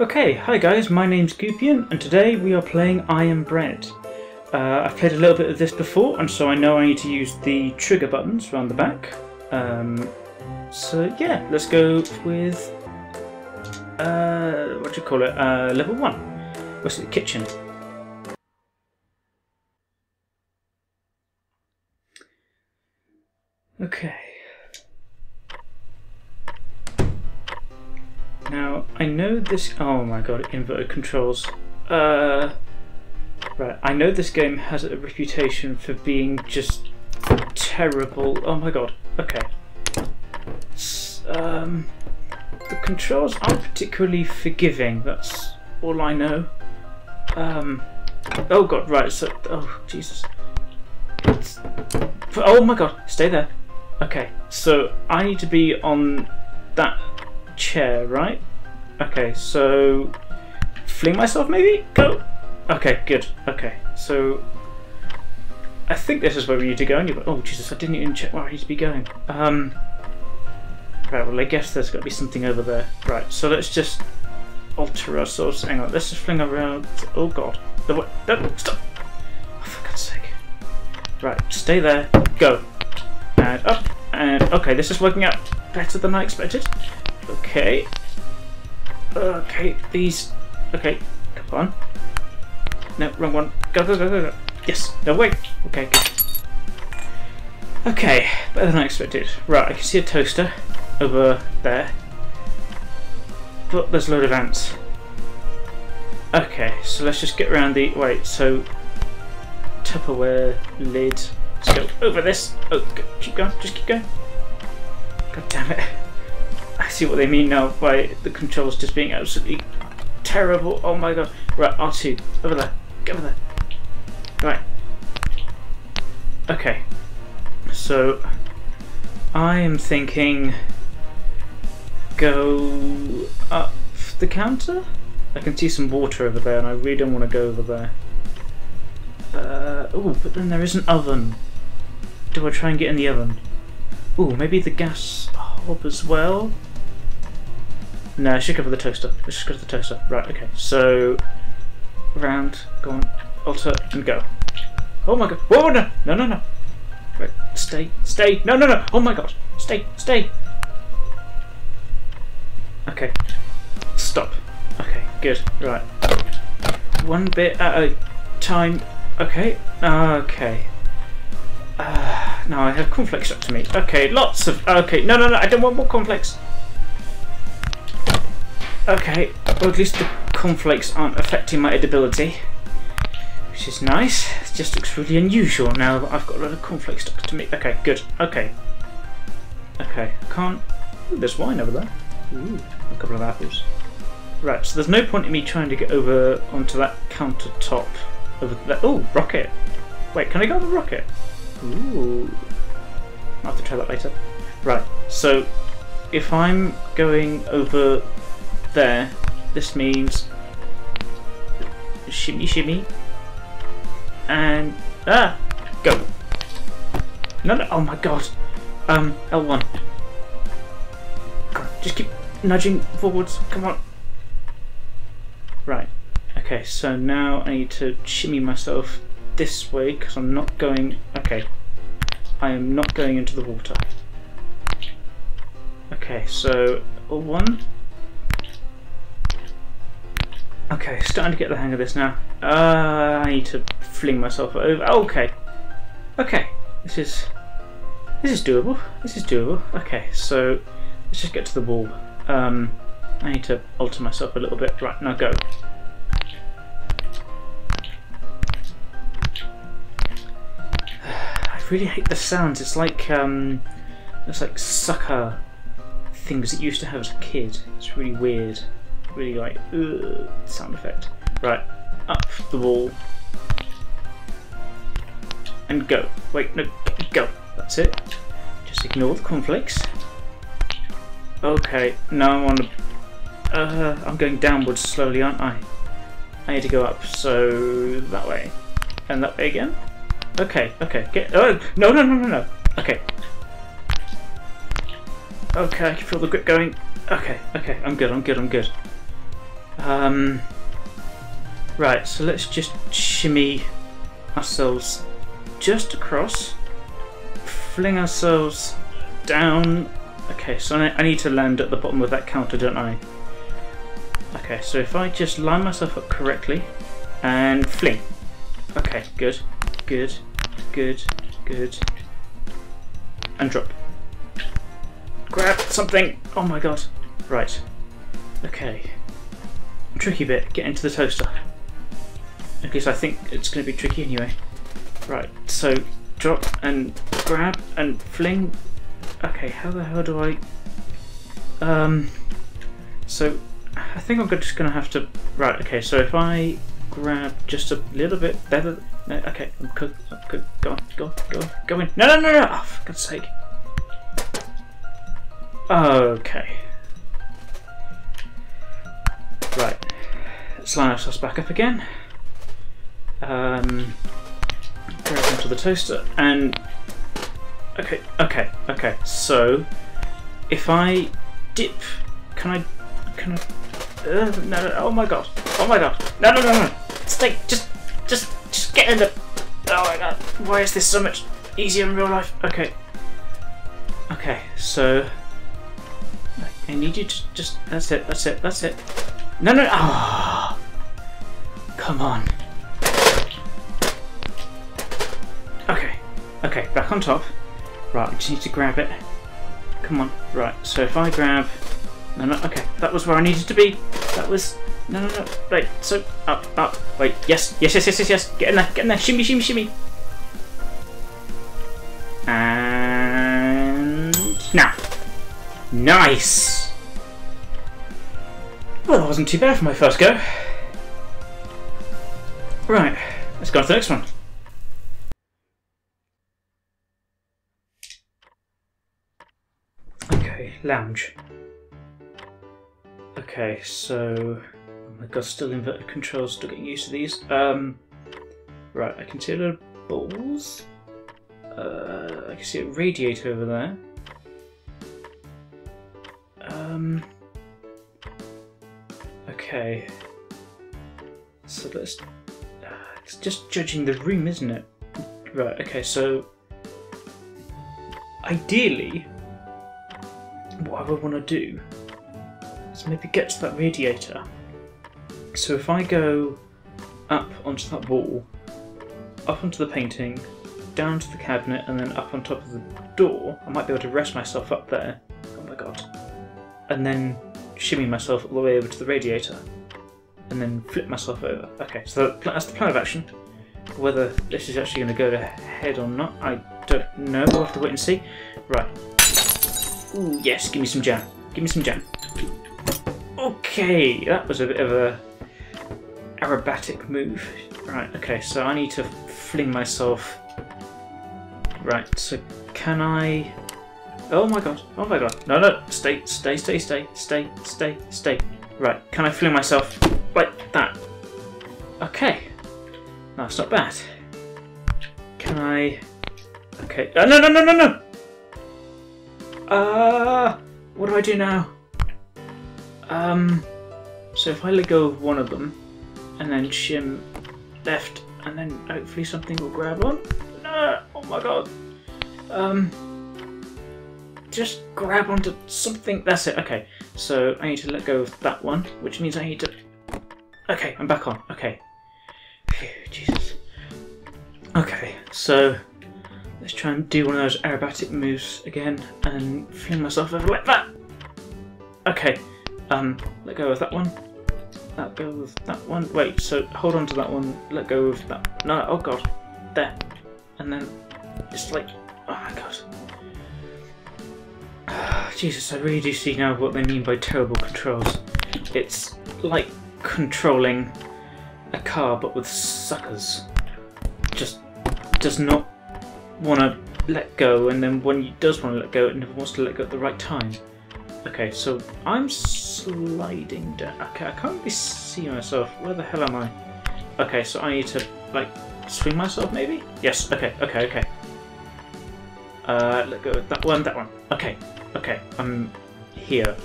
Okay, hi guys, my name's Goobium, and today we are playing I Am Bread. I've played a little bit of this before, and so I know I need to use the trigger buttons around the back. So yeah, let's go with level 1. What's it? Kitchen. Okay. Now, I know this... Oh my god, inverted controls. Right, I know this game has a reputation for being just terrible. Oh my god, okay. The controls aren't particularly forgiving, that's all I know. Oh god, right, so... Oh, Jesus. Oh my god, stay there. Okay, so I need to be on that... chair, right? Okay, so fling myself maybe? Go! Okay, good. Okay, so I think this is where we need to go anyway. Oh Jesus, I didn't even check where I need to be going. Right, well I guess there's got to be something over there. Right, so let's just alter ourselves. Hang on, let's just fling around. Oh god. No, stop! Oh, for God's sake. Right, stay there. Go. And up. And okay, this is working out better than I expected. Okay. Okay, these. Okay, come on. No, wrong one. Go, go, go, go, go. Yes, no, wait. Okay. Okay, better than I expected. Right, I can see a toaster over there. But there's a load of ants. Okay, so let's just get around the. Wait, so. Tupperware lid. Let's go over this. Oh, go, keep going, just keep going. God damn it. I see what they mean now by the controls just being absolutely terrible. Oh my god. Right, R2. Over there. Go over there. Right. Okay. So, I am thinking... go up the counter? I can see some water over there and I really don't want to go over there. Oh, but then there is an oven. Do I try and get in the oven? Ooh, maybe the gas hob as well? No, I should go for the toaster. Let's just go to the toaster. Right, okay. So, round, go on, alter, and go. Oh my god. Whoa, no! No, no, no! Right, stay, stay! No, no, no! Oh my god! Stay, stay! Okay. Stop. Okay, good. Right. One bit at a time. Okay. Okay. No, I have cornflakes up to me. Okay, lots of... Okay, no, no, no, I don't want more cornflakes. Okay, well at least the cornflakes aren't affecting my edibility. Which is nice. It just looks really unusual now that I've got a lot of cornflakes stuck to me. Okay, good. Okay. Okay, I can't... Ooh, there's wine over there. Ooh, a couple of apples. Right, so there's no point in me trying to get over onto that countertop. Over there. Ooh, rocket. Wait, can I go on the rocket? Ooh, I'll have to try that later. Right, so if I'm going over there, this means shimmy shimmy and go. No, no, oh my god. L1. Just keep nudging forwards, come on. Right, okay, so now I need to shimmy myself this way because I'm not going. Okay, I am not going into the water. Okay, so one. Okay, starting to get the hang of this now. I need to fling myself over. Okay, okay, this is doable. This is doable. Okay, so let's just get to the wall. I need to alter myself a little bit. Right, now go. I really hate the sounds. It's like sucker things that you used to have as a kid. It's really weird. Really like sound effect. Right, up the wall and go. Wait, no, go. That's it. Just ignore the cornflakes. Okay, now I'm on. I'm going downwards slowly, aren't I? I need to go up. So that way, and that way again. Okay, okay, get. Oh, no, no, no, no, no. Okay. Okay, I can feel the grip going. Okay, okay, I'm good, I'm good, I'm good. Right, so let's just shimmy ourselves just across, fling ourselves down. Okay, so I need to land at the bottom of that counter, don't I? Okay, so if I just line myself up correctly and fling. Okay, good, good, good, good. And drop. Grab something! Oh my god. Right. Okay. Tricky bit, get into the toaster. At least I think it's going to be tricky anyway. Right, so drop and grab and fling. Okay, how the hell do I... So I think I'm just going to have to... Right, okay, so if I grab just a little bit better... No, okay, I'm good, go on, go on, go on, go in. No, no, no, no! Oh, for God's sake. Okay. Right, let's line ourselves back up again. Grab onto the toaster and... Okay, okay, okay, so if I dip, can I, no, no, oh my god, no, no, no, no, stay, just get in the, oh my god, why is this so much easier in real life? Okay, okay, so I need you to just, that's it, that's it, that's it, no, no, ah, oh, come on, okay, okay, back on top. Right, I just need to grab it. Come on. Right, so if I grab... No, no, okay. That was where I needed to be. That was... No, no, no. Right, so... Up, up. Wait, yes. Yes, yes, yes, yes, yes. Get in there. Get in there. Shimmy, shimmy, shimmy. And... Now. Nice! Well, that wasn't too bad for my first go. Right. Let's go on to the next one. Lounge. Okay, so oh my god, still inverted controls, still getting used to these. Right, I can see a little balls. I can see a radiator over there. Okay. So let's. It's just judging the room, isn't it? Right. Okay. So ideally. What I would want to do is maybe get to that radiator. So if I go up onto that wall, up onto the painting, down to the cabinet, and then up on top of the door, I might be able to rest myself up there. Oh my god. And then shimmy myself all the way over to the radiator. And then flip myself over. Okay, so that's the plan of action. Whether this is actually going to go to head or not, I don't know. We'll have to wait and see. Right. Ooh, yes, give me some jam. Give me some jam. Okay, that was a bit of a aerobatic move. Right, okay, so I need to fling myself. Right, so can I... Oh my god, oh my god. No, no, stay, stay, stay, stay, stay, stay, stay. Right, can I fling myself like that? Okay. No, it's not bad. Can I... Okay. Oh, no, no, no, no, no! What do I do now? So if I let go of one of them, and then shim left, and then hopefully something will grab on. No! Oh my god! Just grab onto something. That's it. Okay. So I need to let go of that one, which means I need to. Okay, I'm back on. Okay. Phew, Jesus. Okay. So. Let's try and do one of those aerobatic moves again and fling myself over like that. Okay, let go of that one. Let go of that one. Wait, so hold on to that one. Let go of that. No, oh god, there. And then it's like, oh my god. Oh, Jesus, I really do see now what they mean by terrible controls. It's like controlling a car but with suckers. Just does not want to let go, and then when he does want to let go, it never wants to let go at the right time. Okay, so I'm sliding down. Okay, I can't really see myself. Where the hell am I? Okay, so I need to, like, swing myself maybe? Yes, okay, okay, okay. Let go of that one, that one. Okay, okay, I'm here.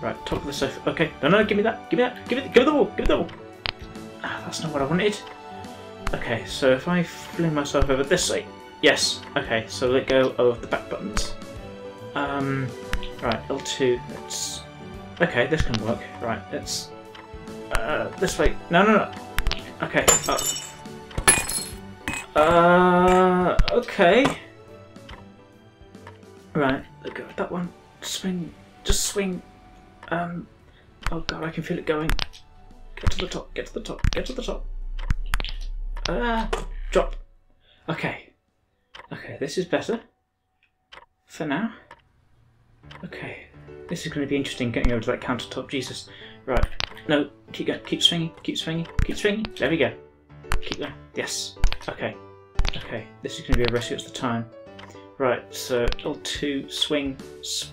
Right, top of the sofa. Okay, no, give me that. Give me that. Give me the ball. Give me the ball. Ah, that's not what I wanted. Okay, so if I fling myself over this way. Yes. Okay, so let go of the back buttons. Right, L2. Let's. Okay, this can work. Right, let's. This way. No. Okay, up. Okay. Right, let go of that one. Swing. Just swing. Oh god, I can feel it going. Get to the top, get to the top, get to the top. Drop. Okay. Okay, this is better. For now. Okay. This is going to be interesting, getting over to that countertop. Jesus. Right. No, keep going. Keep swinging, keep swinging, keep swinging. There we go. Keep going. Yes. Okay. Okay, this is going to be a rescue, it's the time. Right, so L2, swing.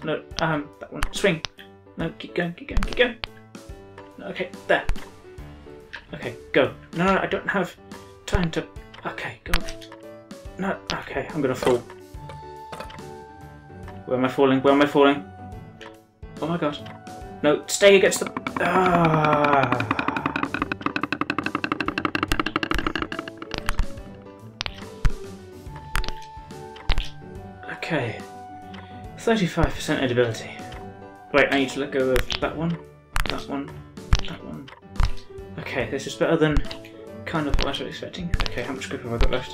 No, that one. Swing. No, keep going, keep going, keep going. No, okay, there. Okay, go. No, I don't have time to... Okay, go. No, okay, I'm gonna fall. Where am I falling? Where am I falling? Oh my god. No, stay against the... Ah. Okay. 35% edibility. Wait, I need to let go of that one, that one, that one. Okay, this is better than kind of what I was expecting. Okay, how much grip have I got left?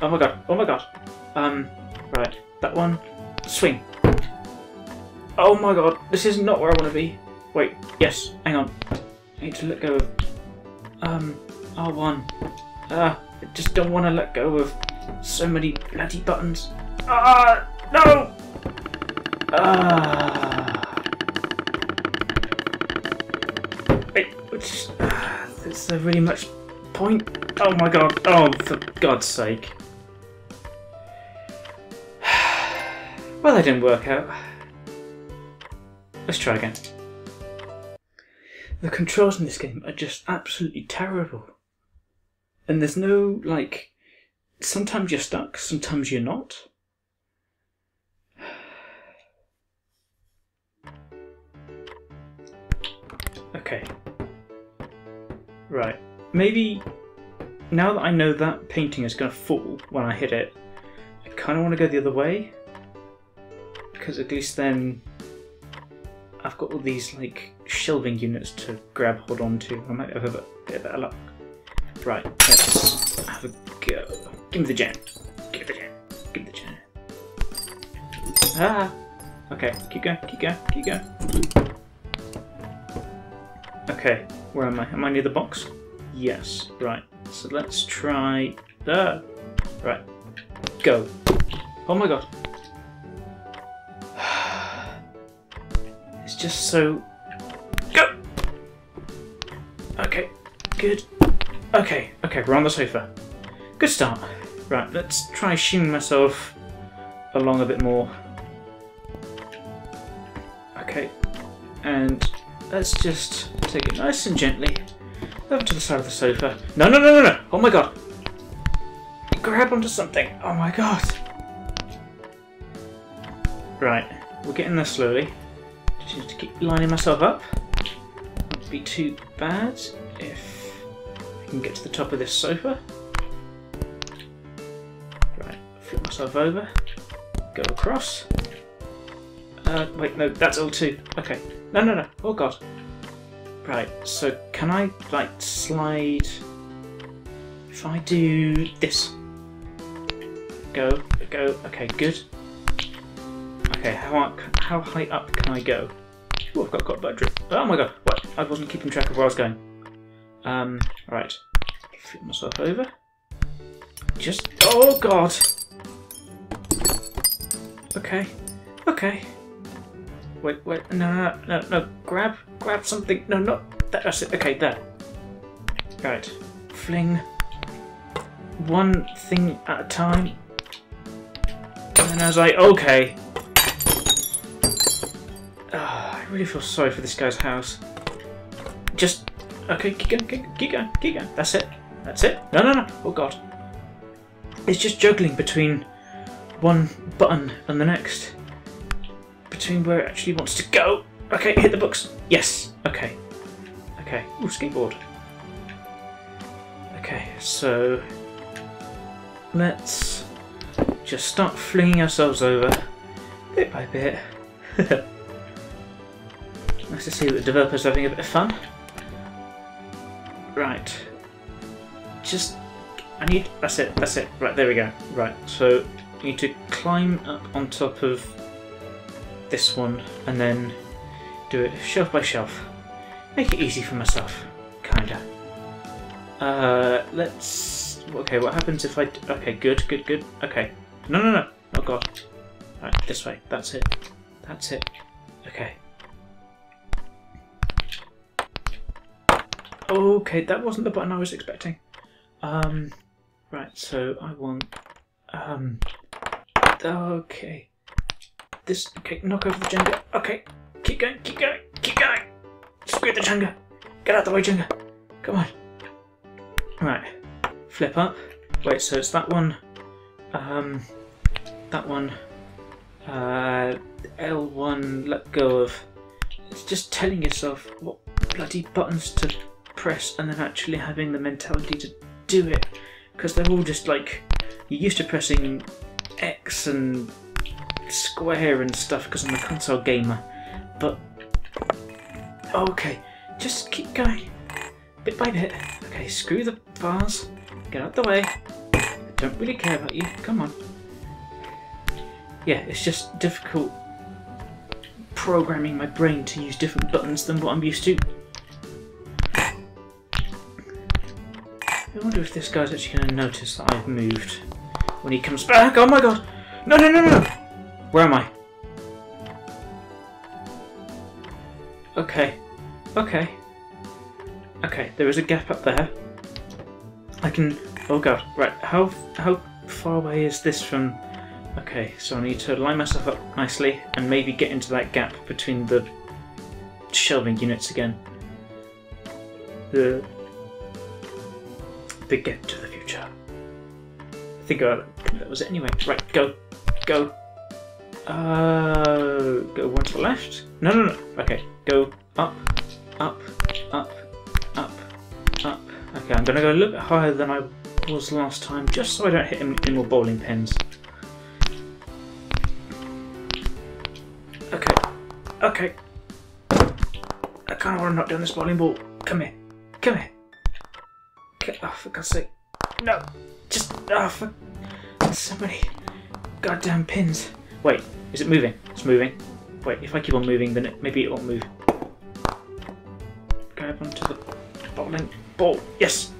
Oh my god, oh my god. Right, that one, swing. Oh my god, this is not where I want to be. Wait, yes, hang on. I need to let go of, R1. I just don't want to let go of so many bloody buttons. No! Is there really much point? Oh my god, oh for god's sake. Well, that didn't work out. Let's try again. The controls in this game are just absolutely terrible. And there's no, like, sometimes you're stuck, sometimes you're not. Okay. Right, maybe now that I know that painting is going to fall when I hit it, I kind of want to go the other way, because at least then I've got all these like shelving units to grab hold onto. I might have a bit better luck. Right, let's have a go. Give me the jam. Give me the jam. Give me the jam. Ah! Okay, keep going, keep going, keep going. Okay. Where am I? Am I near the box? Yes. Right. So let's try... Right. Go. Oh my god. It's just so... Go! Okay. Good. Okay. Okay, we're on the sofa. Good start. Right, let's try shooting myself along a bit more. Okay. And... let's just take it nice and gently over to the side of the sofa. No. Oh my god. Grab onto something. Oh my god. Right. We're getting there slowly. Just need to keep lining myself up. Wouldn't be too bad if I can get to the top of this sofa. Right. Flip myself over. Go across. Wait, no, that's L2. Okay. No. Oh god. Right, so can I, like, slide... If I do this. Go. Okay, good. Okay, how high up can I go? Oh, I've got blood drip. Oh my god, what? I wasn't keeping track of where I was going. Right. Flip myself over. Just... Oh god! Okay. Wait, no, grab something, no, not that, that's it, okay, there. Right, fling one thing at a time, and I was like, okay. I really feel sorry for this guy's house. Just, okay, keep going, that's it, no, oh god. It's just juggling between one button and the next. Between where it actually wants to go. Okay, hit the books. Yes. Okay. Okay. Ooh, skateboard. Okay, so let's just start flinging ourselves over bit by bit. Nice to see that the developer's having a bit of fun. Right. Just... I need... That's it. That's it. Right, there we go. Right, so you need to climb up on top of this one and then do it shelf by shelf. Make it easy for myself. Kinda. Let's... Okay, what happens if I... Okay, good, good, good. Okay. No, no, no. Oh, God. Right, this way. That's it. That's it. Okay. Okay, that wasn't the button I was expecting. Right, so I want... Okay. This... Okay, knock over the Jenga. Okay. Keep going, keep going, keep going! Screw the Jenga! Get out of the way, Jenga! Come on! Right, flip up. Wait, so it's that one, L1, let go of. It's just telling yourself what bloody buttons to press and then actually having the mentality to do it. Because they're all just like, you're used to pressing X and square and stuff because I'm a console gamer. But, okay, just keep going, bit by bit. Okay, screw the bars, get out the way, I don't really care about you, come on. Yeah, it's just difficult programming my brain to use different buttons than what I'm used to. I wonder if this guy's actually going to notice that I've moved when he comes back. Oh my god! No, no, no, no! Where am I? Okay, okay, okay, there is a gap up there. I can, oh god, right, how far away is this from, okay, so I need to line myself up nicely and maybe get into that gap between the shelving units again. The gap to the future. Think about it, that was it anyway. Right, go, go. Go one to the left? No, no, no, okay, go up, up, up, up, up. Okay, I'm going to go a little bit higher than I was last time, just so I don't hit any more bowling pins. Okay, okay. I kind of want to knock down this bowling ball. Come here, come here. Oh, for God's sake. No, just, oh, for so many goddamn pins. Wait, is it moving? It's moving. Wait, if I keep on moving, then maybe it won't move. Grab onto the bowling ball. Yes!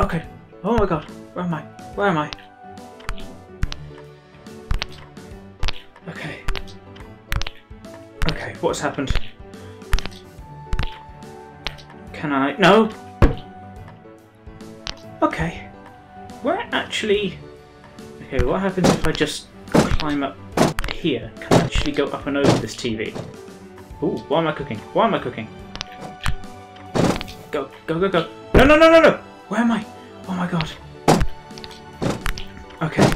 Okay. Oh my god. Where am I? Where am I? Okay. Okay, what's happened? Can I... No! Okay. We're actually... Okay, what happens if I just climb up here? Can I actually go up and over this TV? Ooh, why am I cooking? Why am I cooking? Go, go, go, go. No, no, no, no, no! Where am I? Oh my god. Okay.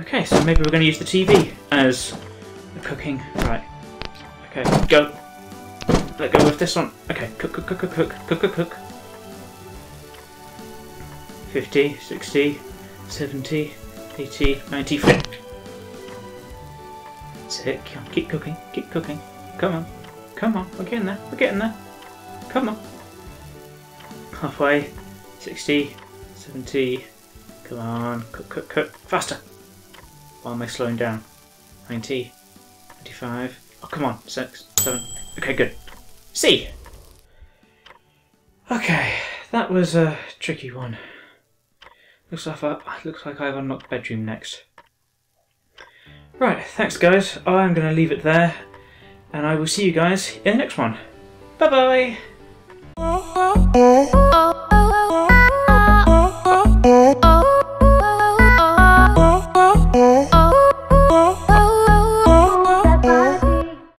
Okay, so maybe we're going to use the TV as the cooking. Right. Okay, go. Let go with this one. Okay, cook, cook, cook, cook, cook, cook, cook, cook. 50, 60. 70, 80, 90, flip. That's it, keep cooking, keep cooking. Come on, come on, we're getting there, we're getting there. Come on. Halfway, 60, 70, come on, cook, cook, cook, faster. Why am I slowing down? 90, 95, oh come on, 6, 7, okay, good. C! Okay, that was a tricky one. Looks like I've unlocked bedroom next. Right, thanks guys. I'm going to leave it there, and I will see you guys in the next one. Bye-bye!